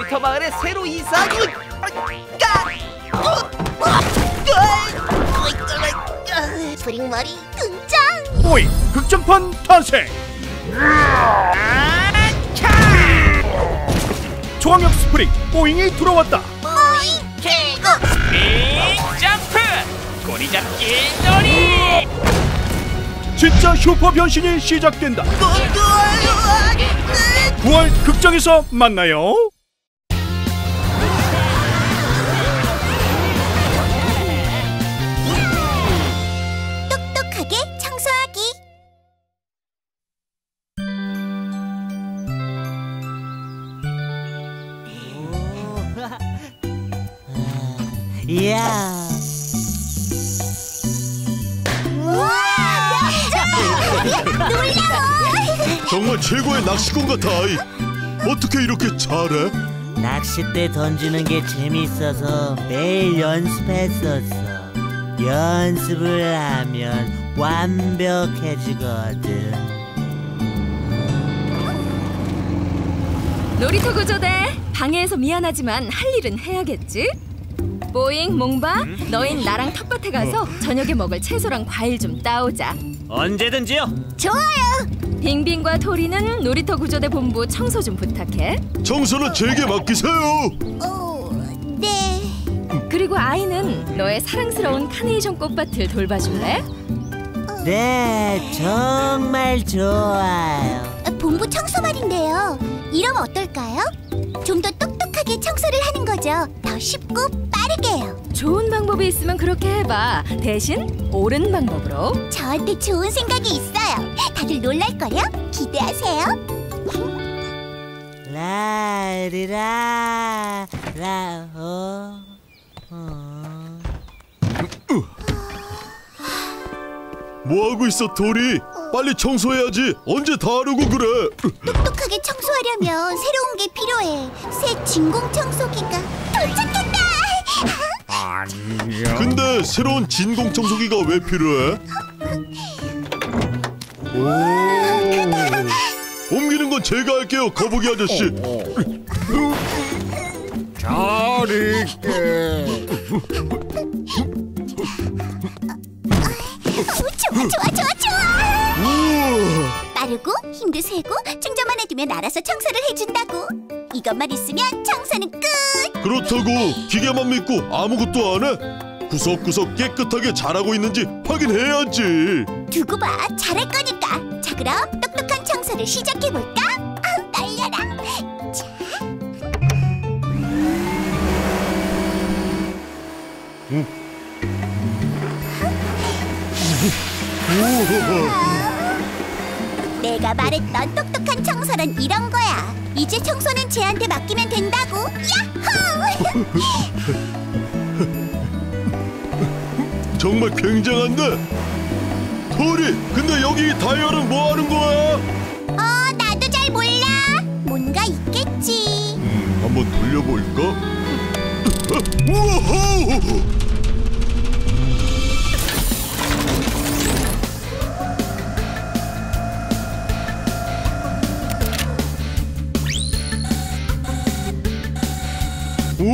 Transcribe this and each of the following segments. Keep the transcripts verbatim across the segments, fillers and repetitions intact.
놀이터 마을에 새로 이사. 스프링머리 등장. 뽀잉 극장판 탄생. 초강력 스프링 뽀잉이 들어왔다. 뽀잉 최고. 스프링 점프. 꼬리 잡기 놀이. 진짜 슈퍼 변신이 시작된다. 구월 극장에서 만나요. 똑똑하게 청소하기. 이야. 놀라워! 정말 최고의 낚시꾼 같아. 아이. 어떻게 이렇게 잘해? 낚싯대 던지는 게 재밌어서 매일 연습했었어. 연습을 하면 완벽해지거든. 놀이터 구조대, 방해해서 미안하지만 할 일은 해야겠지? 뽀잉, 몽바, 음? 너흰 나랑 텃밭에 가서 어. 저녁에 먹을 채소랑 과일 좀 따오자. 언제든지요. 좋아요. 빙빙과 토리는 놀이터 구조대 본부 청소 좀 부탁해. 청소는 제게 맡기세요. 어, 네. 그리고 아이는 너의 사랑스러운 카네이션 꽃밭을 돌봐줄래? 네, 정말 좋아요. 본부 청소 말인데요. 이러면 어떨까요? 좀 더 똑똑하게 청소를 하는 거죠. 더 쉽고 빠르게요. 좋은 방법이 있으면 그렇게 해봐. 대신 옳은 방법으로. 저한테 좋은 생각이 있어요. 다들 놀랄걸요? 기대하세요. 라리라 라오 어. 뭐하고 있어 토리? 어. 빨리 청소해야지. 언제 다 하려고 그래? 똑똑하게 청소하려면 새로운 게 필요해. 새 진공 청소기가 도착했다. 근데 새로운 진공 청소기가 왜 필요해? 오, 옮기는 건 제가 할게요, 거북이 아저씨. 잘할게. 좋아, 좋아, 좋아, 좋아. 빠르고 힘도 세고 충전만 해두면 알아서 청소를 해준다고. 이것만 있으면 청소는 끝! 그렇다고 기계만 믿고 아무것도 안 해? 구석구석 깨끗하게 잘하고 있는지 확인해야지. 두고 봐, 잘할 거니까. 자, 그럼 똑똑한 청소를 시작해볼까? 아우, 떨려라. 자. 음. 내가 말했던 똑똑한 청소는 이런 거야. 이제 청소는 쟤한테 맡기면 된다고. 야호! 정말 굉장한데? 토리, 근데 여기 다이얼은 뭐 하는 거야? 어, 나도 잘 몰라. 뭔가 있겠지. 음, 한번 돌려볼까? 우와호! 오! 오!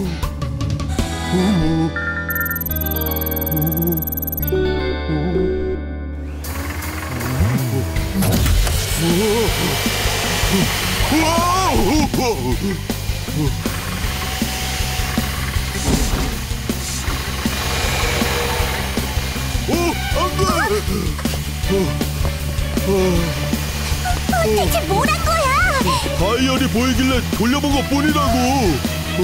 오! 오! 오! 대체 뭘 한 거야? 다이얼이 보이길래 돌려본 것 뿐이라고. 어,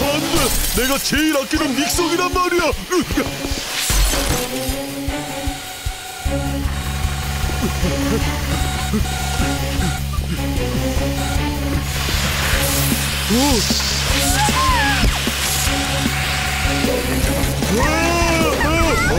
안돼! 내가 제일 아끼는 믹서기란 말이야! 오! 오! 오!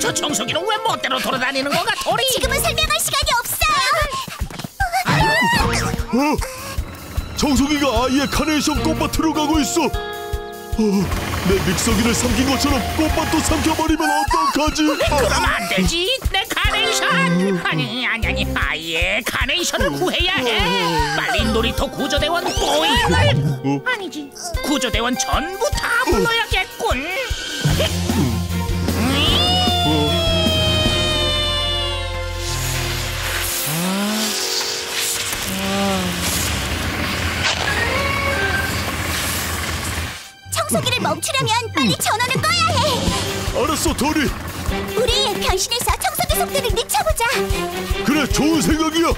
저 청소기는 왜 멋대로 돌아다니는 거가, 토리? 지금은 설명할 시간이 없어요. 어? 청소기가 아예 카네이션 꽃밭으로 가고 있어. 어, 내 믹서기를 삼킨 것처럼 꽃밭도 삼켜버리면 어떡하지? 그럼 안 되지. 내 카네이션. 아니 아니 아니 아예 카네이션을 구해야 해. 빨리 놀이터 구조대원 뽀잉을, 아니지 구조대원 전부 다 불러야겠군. 청소기를 멈추려면 빨리 전원을 꺼야 해. 알았어, 토리. 우리 변신해서 청소기 속도를 늦춰보자. 그래, 좋은 생각이야.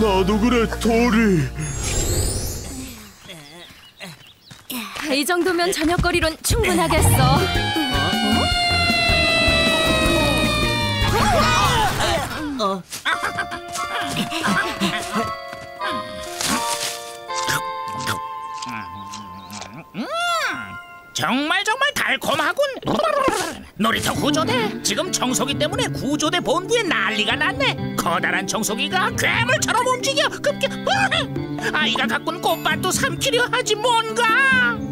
나도 그래, 토리. 이 정도면 저녁거리론 충분하겠어. 어? 어? 음, 정말 정말 달콤하군. 놀이터 구조대, 지금 청소기 때문에 구조대 본부에 난리가 났네. 커다란 청소기가 괴물처럼 움직여 급격. 아이가 가꾼 꽃밭도 삼키려 하지 뭔가.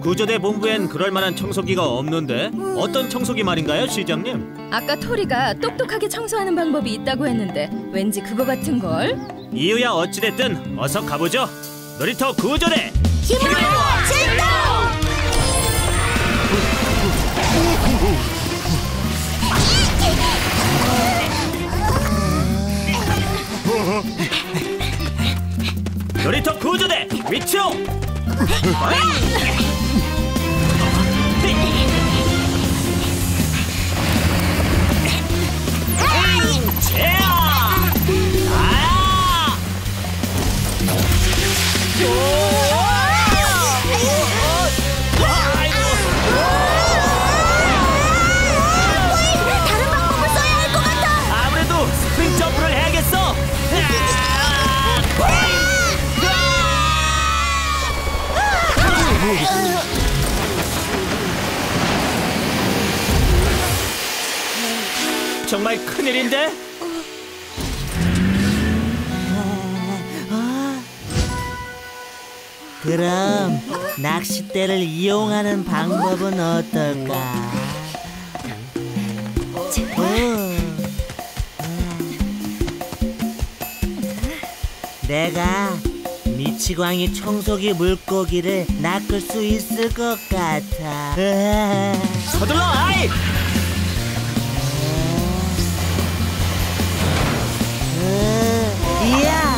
구조대 본부엔 그럴 만한 청소기가 없는데 음... 어떤 청소기 말인가요, 시장님? 아까 토리가 똑똑하게 청소하는 방법이 있다고 했는데 왠지 그거 같은걸? 이유야 어찌됐든 어서 가보죠. 놀이터 구조대 힘으로 진동! 놀이터 구조대 위치로. 정말 큰일인데? 그럼 낚싯대를 이용하는 방법은 어떨까? 내가 미치광이 청소기 물고기를 낚을 수 있을 것 같아. 서둘러, 아이! 이야!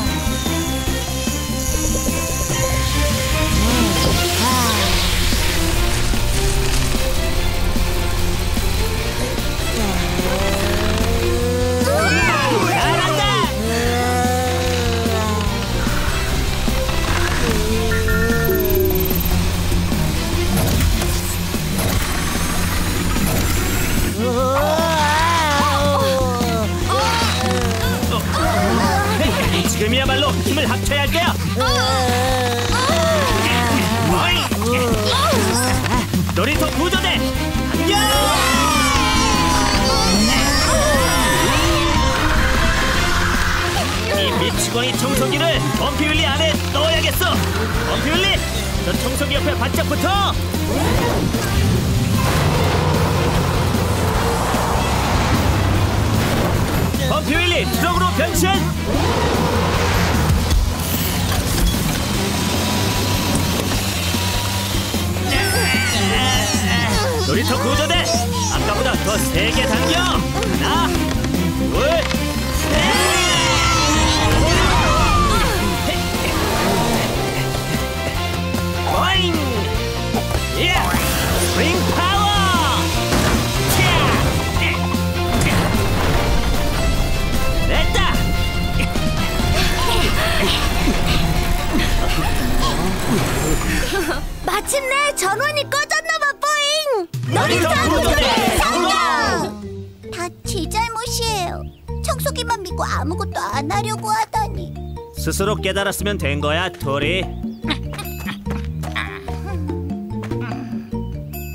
지금이야말로 힘을 합쳐야 할 거야. 놀이터 구조대 안녕. 이 미치광이 뻔히 청소기를 범피윌리 안에 넣어야겠어. 범피윌리, 저 청소기 옆에 바짝 붙어. 범피윌리, 트럭으로 변신. 놀이터 구조대, 아까보다 더 세게 당겨. 하나, 둘, 셋. 뽀잉! 예! 스윙 파워! 됐다! 마침내 전원이 꺼졌나봐, 뽀잉! 놀이터 구조대 성공! 다 제 잘못이에요. 청소기만 믿고 아무것도 안 하려고 하다니. 스스로 깨달았으면 된 거야, 토리.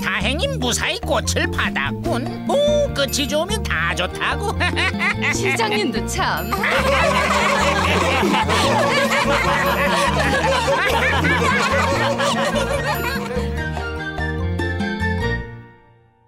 다행히 무사히 꽃을 받았군. 오, 끝이 좋으면 다 좋다고. 시장님도 참.